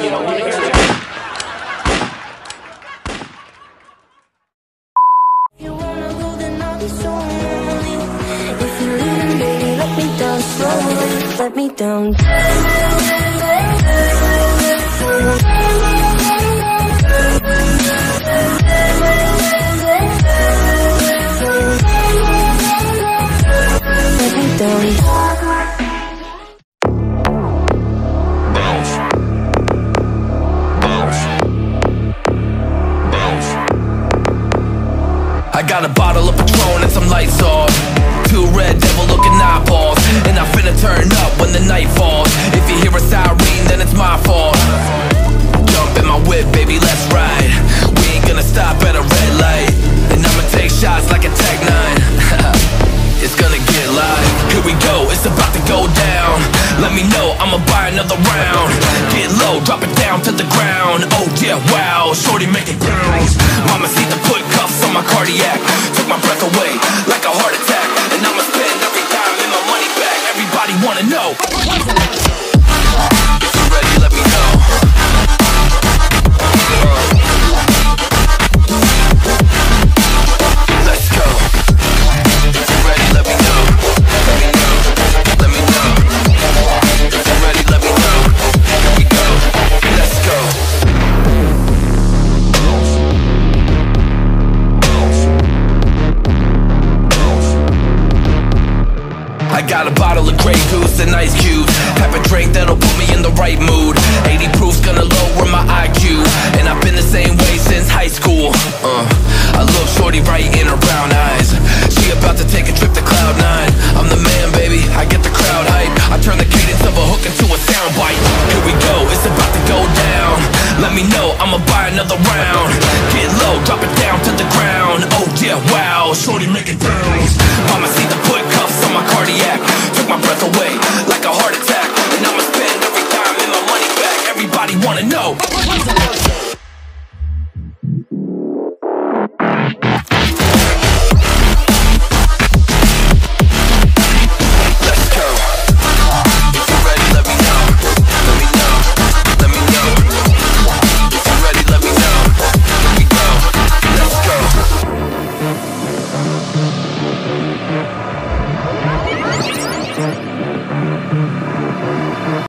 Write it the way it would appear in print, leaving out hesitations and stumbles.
you know, when it gets. Let me down. I got a bottle of Patron and some lights off. Two red devil looking eyeballs, and I'm finna turn up when the night falls. If you hear a siren, then it's my fault. Jump in my whip, baby, let's ride. We ain't gonna stop at a red light, and I'ma take shots like a Tech 9. It's gonna get live. Here we go, it's about to go down. Let me know, I'ma buy another round. Get low, drop it down to the ground. Oh yeah, wow, shorty make it bounce. Mama see the foot on my cardiac, took my breath away like a heart attack, and I'ma spend every dime and my money back. Everybody wanna know. If you're ready, let me know. Let's go. If you're ready, let me know. Let me know. Let me know. If you're ready, let me know. Here we go. Let's go. I got a bottle of Grey Goose and ice cubes. Have a drink that'll put me in the right mood. 80 proof's gonna lower my IQ, and I've been the same way since high school. I love shorty right in her brown eyes. She about to take a trip to cloud nine. I'm the man, baby, I get the crowd hype. I turn the cadence of a hook into a sound bite. Here we go, it's about to go down. Let me know, I'ma buy another round.